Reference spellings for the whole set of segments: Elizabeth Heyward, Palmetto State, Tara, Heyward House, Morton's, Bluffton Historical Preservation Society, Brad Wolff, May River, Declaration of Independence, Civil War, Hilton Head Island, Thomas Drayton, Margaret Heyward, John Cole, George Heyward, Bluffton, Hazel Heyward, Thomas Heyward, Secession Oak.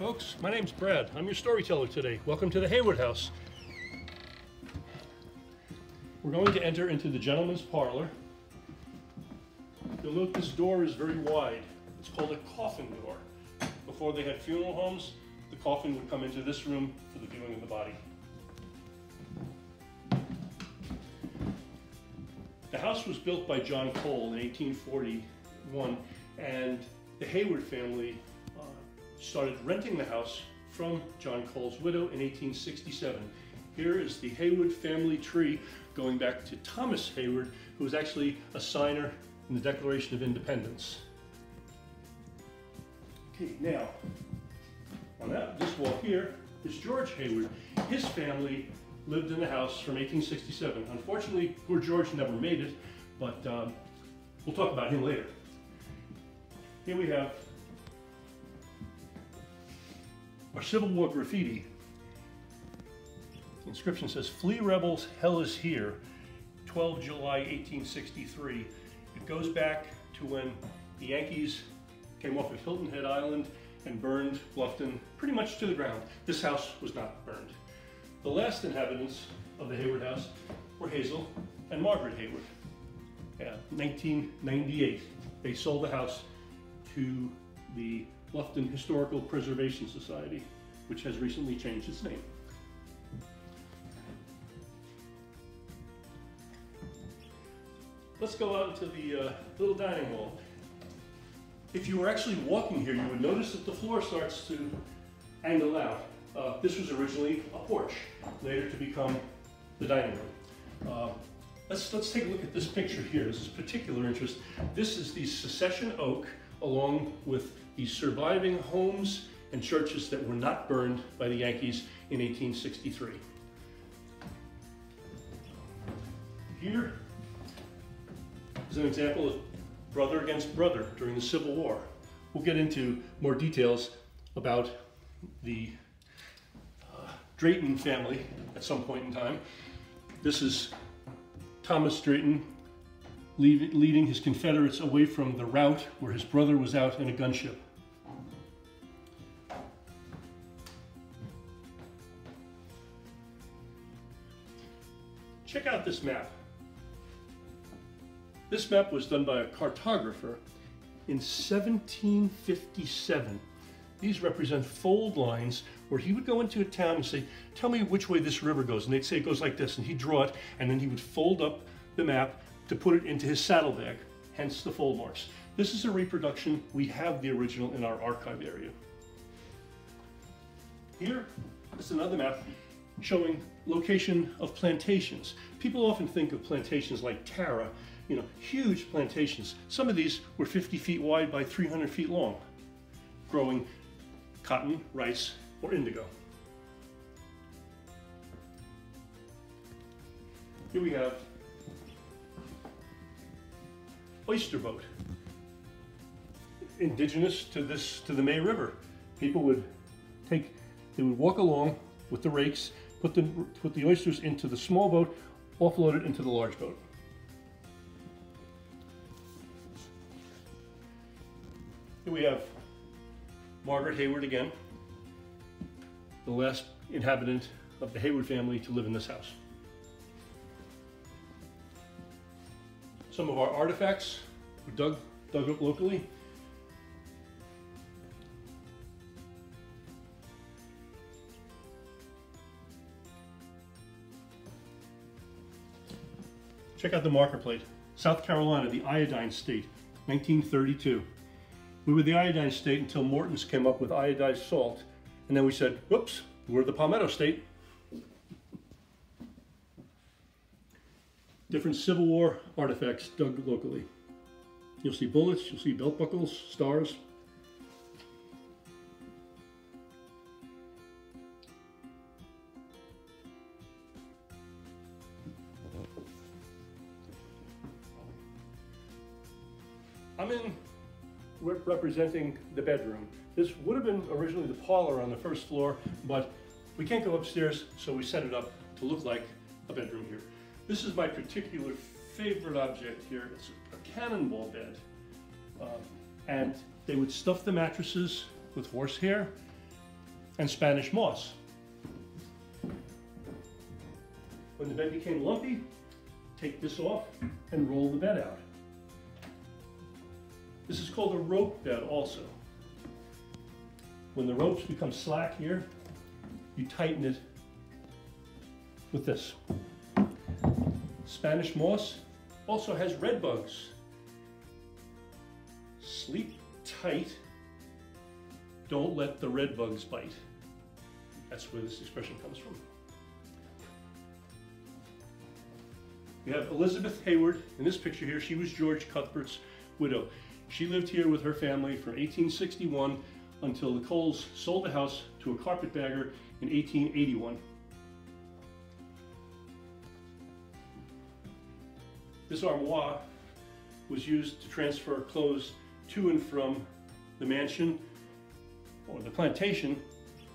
folks. My name's Brad. I'm your storyteller today. Welcome to the Heyward House. We're going to enter into the gentleman's parlor. You'll note this door is very wide. It's called a coffin door. Before they had funeral homes, the coffin would come into this room for the viewing of the body. The house was built by John Cole in 1841, and the Heyward family started renting the house from John Cole's widow in 1867. Here is the Heyward family tree going back to Thomas Heyward, who was actually a signer in the Declaration of Independence. Okay, now, on this wall here is George Heyward. His family lived in the house from 1867. Unfortunately, poor George never made it, but we'll talk about him later. Here we have our Civil War graffiti. The inscription says, "Flee rebels, hell is here, 12 July 1863. It goes back to when the Yankees came off of Hilton Head Island and burned Bluffton pretty much to the ground. This house was not burned. The last inhabitants of the Heyward house were Hazel and Margaret Heyward. Yeah, 1998, they sold the house to the Bluffton Historical Preservation Society, which has recently changed its name. Let's go out into the little dining hall. If you were actually walking here, you would notice that the floor starts to angle out. This was originally a porch, later to become the dining room. Let's take a look at this picture here. This is particular interest. This is the Secession Oak, along with the surviving homes and churches that were not burned by the Yankees in 1863. Here is an example of brother against brother during the Civil War. We'll get into more details about the Drayton family at some point in time. This is Thomas Drayton leading his Confederates away from the rout where his brother was out in a gunship. Check out this map. This map was done by a cartographer in 1757. These represent fold lines where he would go into a town and say, tell me which way this river goes. And they'd say it goes like this, and he'd draw it, and then he would fold up the map to put it into his saddlebag, hence the fold marks. This is a reproduction. We have the original in our archive area. Here is another map showing location of plantations. People often think of plantations like Tara, you know, huge plantations. Some of these were 50 feet wide by 300 feet long, growing cotton, rice, or indigo. Here we have oyster boat, indigenous to the May River. People would walk along with the rakes, put the oysters into the small boat, offload it into the large boat. Here we have Margaret Heyward again, the last inhabitant of the Heyward family to live in this house. Some of our artifacts were dug up locally. Check out the marker plate. South Carolina, the iodine state, 1932. We were the iodine state until Morton's came up with iodized salt, and then we said, whoops, we're the Palmetto State. Different Civil War artifacts dug locally. You'll see bullets, you'll see belt buckles, stars. I'm in representing the bedroom. This would have been originally the parlor on the first floor, but we can't go upstairs, so we set it up to look like a bedroom here. This is my particular favorite object here. It's a cannonball bed. And they would stuff the mattresses with horsehair, and Spanish moss. When the bed became lumpy, take this off and roll the bed out. This is called a rope bed also. When the ropes become slack here, you tighten it with this. Spanish moss also has red bugs. Sleep tight. Don't let the red bugs bite. That's where this expression comes from. We have Elizabeth Heyward in this picture here. She was George Cuthbert's widow. She lived here with her family from 1861 until the Coles sold the house to a carpetbagger in 1881. This armoire was used to transfer clothes to and from the mansion or the plantation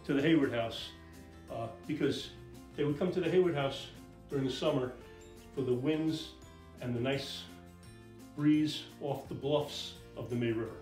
to the Heyward house because they would come to the Heyward house during the summer for the winds and the nice breeze off the bluffs of the May River.